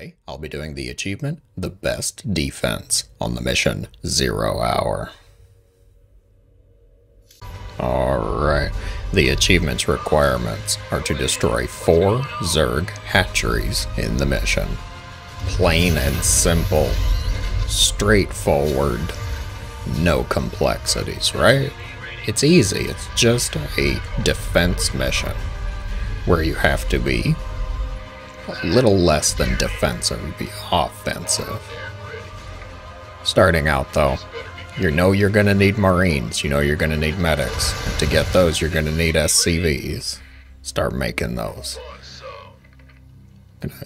Today, I'll be doing the achievement, The Best Defense, on the mission, 0 Hour. Alright, the achievement's requirements are to destroy 4 Zerg hatcheries in the mission. Plain and simple. Straightforward. No complexities, right? It's easy, it's just a defense mission, where you have to be a little less than defensive, would be offensive. Starting out though, you know you're going to need Marines, you know you're going to need Medics, and to get those you're going to need SCVs. Start making those. I'm going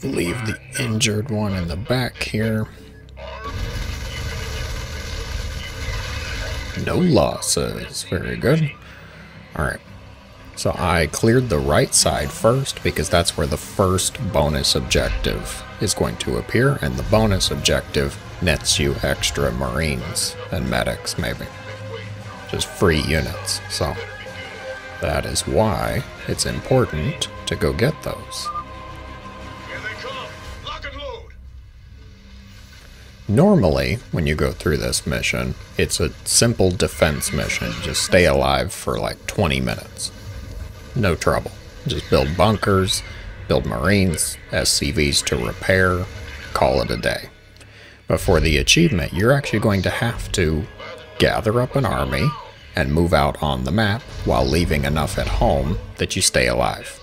to leave the injured one in the back here. No losses, very good. Alright. So I cleared the right side first because that's where the first bonus objective is going to appear, and the bonus objective nets you extra Marines and Medics, maybe. Just free units, so that is why it's important to go get those. Here they come. Lock and load. Normally, when you go through this mission, it's a simple defense mission. Just stay alive for like 20 minutes. No trouble. Just build bunkers, build Marines, SCVs to repair, call it a day. But for the achievement, you're actually going to have to gather up an army and move out on the map while leaving enough at home that you stay alive.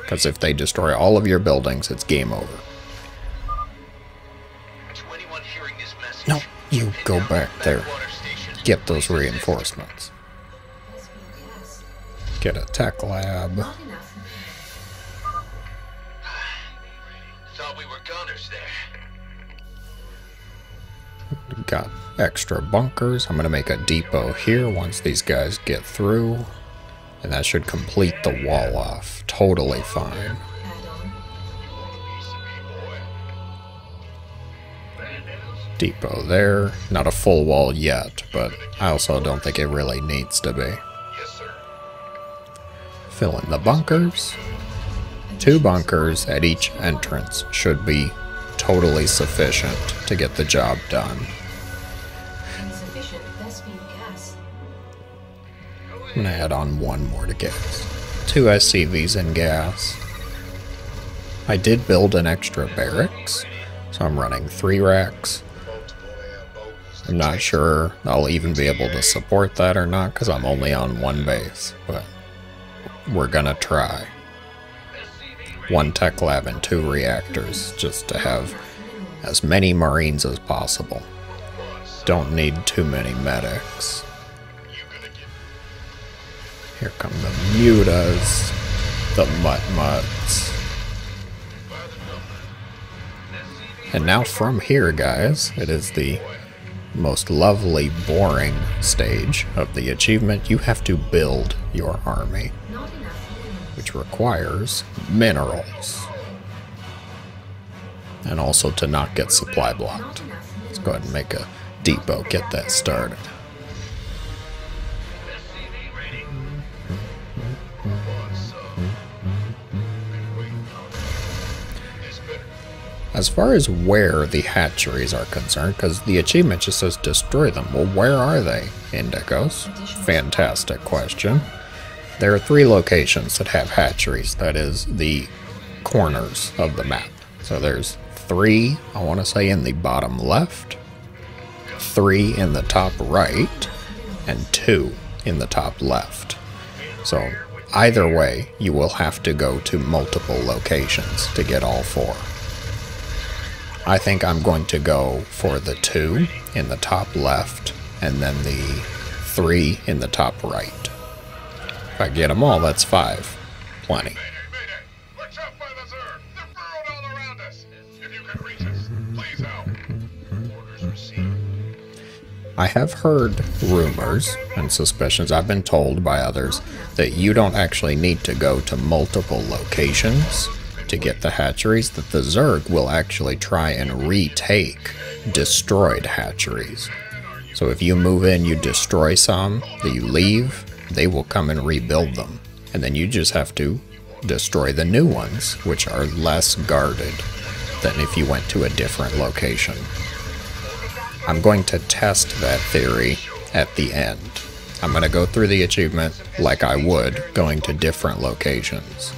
Because if they destroy all of your buildings, it's game over. No, you go back there. Get those reinforcements. Get a tech lab. Thought we were gunners there. Got extra bunkers. I'm gonna make a depot here once these guys get through, and that should complete the wall off. Totally fine. Depot there. Not a full wall yet, but I also don't think it really needs to be. Fill in the bunkers. 2 bunkers at each entrance should be totally sufficient to get the job done. I'm gonna add on 1 more to gas. 2 SCVs in gas. I did build an extra barracks, so I'm running 3 racks. I'm not sure I'll even be able to support that or not because I'm only on 1 base, but we're gonna try. 1 tech lab and 2 reactors just to have as many Marines as possible. Don't need too many Medics. Here come the Mutas, the Mutt-Mutts. And now from here, guys, it is the most lovely, boring stage of the achievement. You have to build your army, which requires minerals, and also to not get supply blocked. Let's go ahead and make a depot, get that started. As far as where the hatcheries are concerned, because the achievement just says destroy them. Well, where are they, Indicos? Fantastic question. There are 3 locations that have hatcheries. That is the corners of the map. So there's 3, I want to say, in the bottom left, 3 in the top right, and 2 in the top left. So either way, you will have to go to multiple locations to get all 4. I think I'm going to go for the 2 in the top left and then the 3 in the top right. If I get them all, that's 5. Plenty. I have heard rumors and suspicions, I've been told by others, that you don't actually need to go to multiple locations to get the hatcheries, that the Zerg will actually try and retake destroyed hatcheries. So if you move in, you destroy some, that you leave, they will come and rebuild them. And then you just have to destroy the new ones, which are less guarded. than if you went to a different location. I'm going to test that theory at the end. I'm going to go through the achievement like I would going to different locations,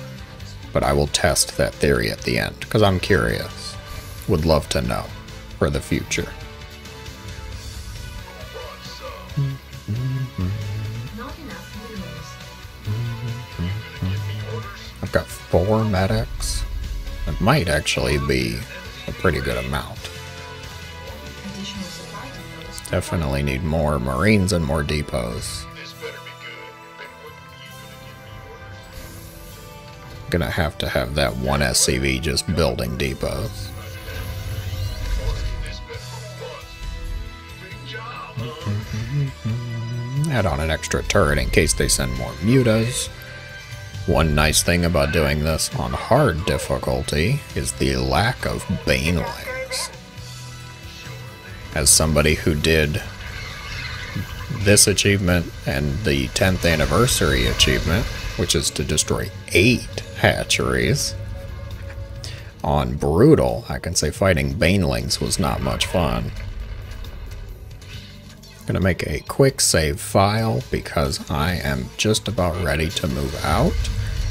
but I will test that theory at the end because I'm curious. Would love to know for the future. I've got 4 medics. It might actually be a pretty good amount. Definitely need more Marines and more depots. I'm gonna have to have that one SCV just building depots. Add on an extra turret in case they send more mutas. One nice thing about doing this on hard difficulty is the lack of banelings. As somebody who did this achievement and the 10th anniversary achievement, which is to destroy 8 hatcheries on brutal, I can say fighting banelings was not much fun. I'm gonna make a quick save file because I am just about ready to move out.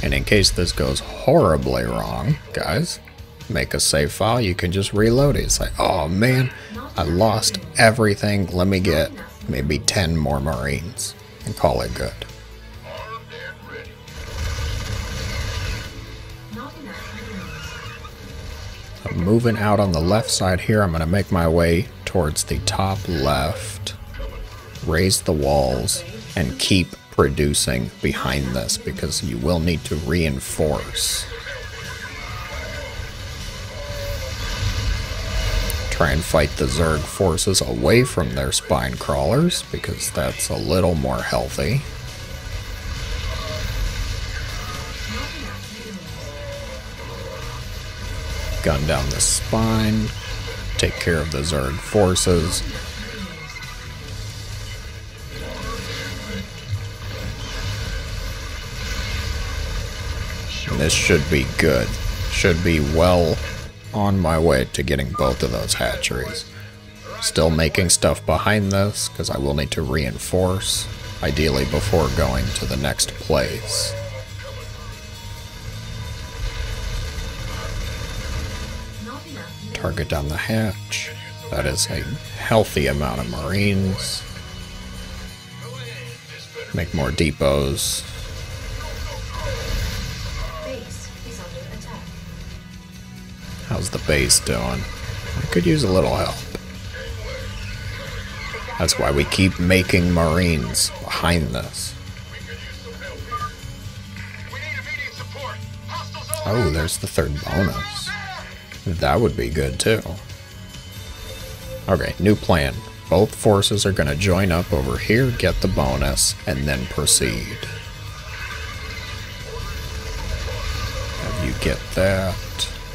And in case this goes horribly wrong, guys, make a save file. You can just reload it. It's like, oh man, I lost everything. Let me get maybe 10 more Marines and call it good. I'm moving out on the left side here. I'm going to make my way towards the top left, raise the walls, and keep producing behind this because you will need to reinforce. Try and fight the Zerg forces away from their spine crawlers because that's a little more healthy. Gun down the spine, take care of the Zerg forces. This should be good. Should be well on my way to getting both of those hatcheries. Still making stuff behind this because I will need to reinforce, ideally before going to the next place. Target down the hatch. That is a healthy amount of Marines. Make more depots. How's the base doing? I could use a little help. That's why we keep making Marines behind this. Oh, there's the 3rd bonus. That would be good too. Okay, new plan. Both forces are going to join up over here, get the bonus, and then proceed. Have you get that?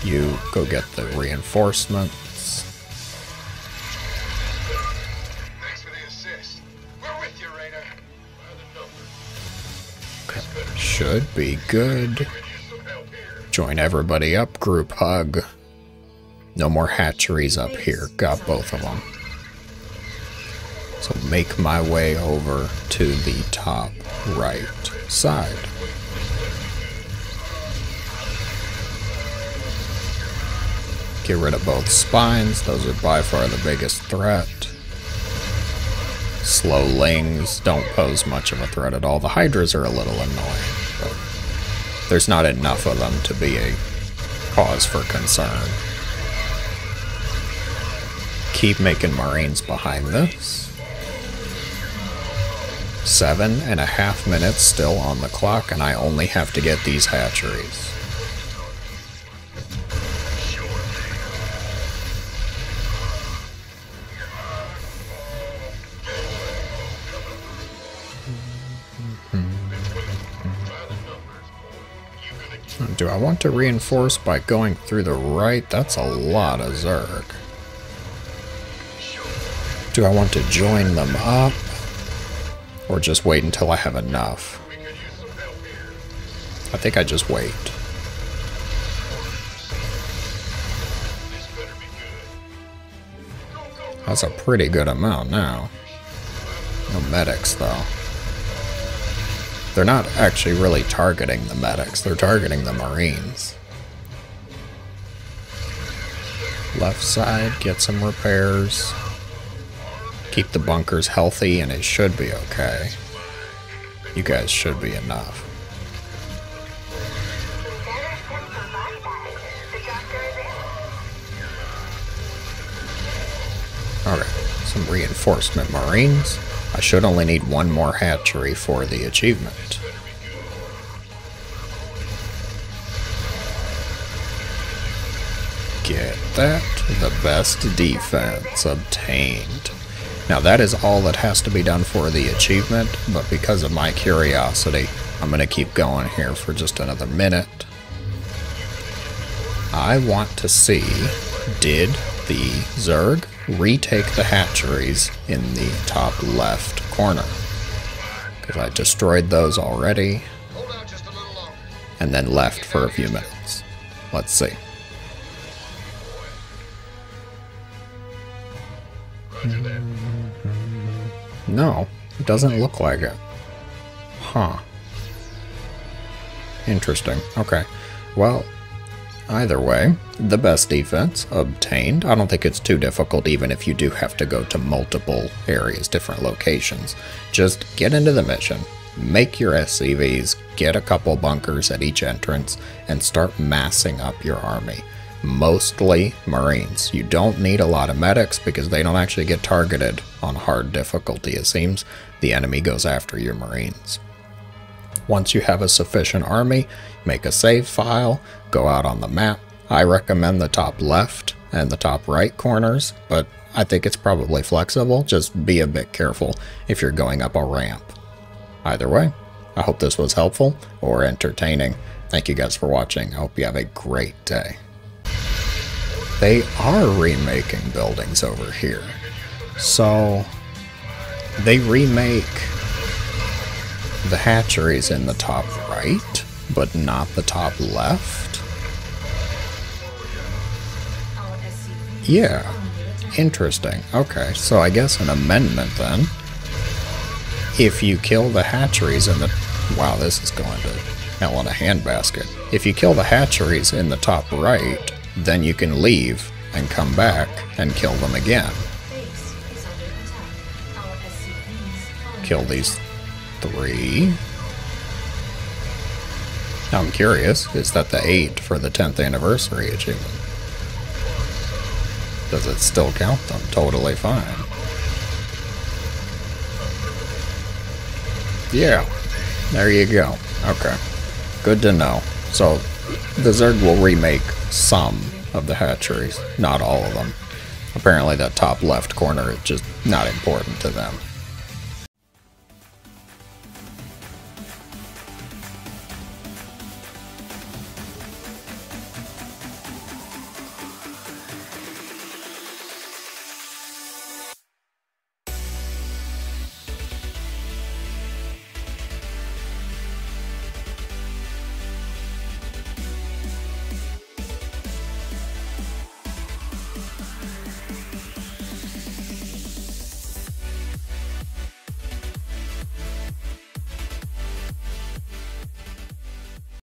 You go get the reinforcements. Thanks for the assist. We're with you, Raynor. Okay. Should be good. Join everybody up, group hug. No more hatcheries up here. Got both of them. So make my way over to the top right side. Get rid of both spines. Those are by far the biggest threat. Slowlings don't pose much of a threat at all. The Hydras are a little annoying, but there's not enough of them to be a cause for concern. Keep making Marines behind this. 7.5 minutes still on the clock, and I only have to get these hatcheries. Do I want to reinforce by going through the right? That's a lot of Zerg. Do I want to join them up? Or just wait until I have enough? I think I just wait. That's a pretty good amount now. No medics, though. They're not actually really targeting the medics. They're targeting the Marines. Left side, get some repairs. Keep the bunkers healthy, and it should be okay. You guys should be enough. Alright, some reinforcement Marines. I should only need one more hatchery for the achievement. Get that. The best defense obtained. Now that is all that has to be done for the achievement, but because of my curiosity, I'm going to keep going here for just another minute. I want to see, did the Zerg retake the hatcheries in the top left corner? Because I destroyed those already, and then left for a few minutes. Let's see. No, it doesn't look like it. Huh. Interesting. Okay. Well, either way, the best defense obtained. I don't think it's too difficult, even if you do have to go to multiple areas, different locations. Just get into the mission, make your SCVs, get a couple bunkers at each entrance, and start massing up your army. Mostly Marines. You don't need a lot of medics because they don't actually get targeted on hard difficulty, it seems. The enemy goes after your Marines. Once you have a sufficient army, make a save file, go out on the map. I recommend the top left and the top right corners, but I think it's probably flexible. Just be a bit careful if you're going up a ramp. Either way, I hope this was helpful or entertaining. Thank you guys for watching. I hope you have a great day. They are remaking buildings over here. So they remake the hatcheries in the top right, but not the top left? Yeah, interesting. Okay, so I guess an amendment then. If you kill the hatcheries in the... Wow, this is going to hell in a handbasket. If you kill the hatcheries in the top right, then you can leave and come back and kill them again. Kill these three. Now I'm curious, is that the 8 for the 10th anniversary achievement? Does it still count them? Totally fine. Yeah, there you go. Okay, good to know. So the Zerg will remake some of the hatcheries, not all of them. Apparently that top left corner is just not important to them.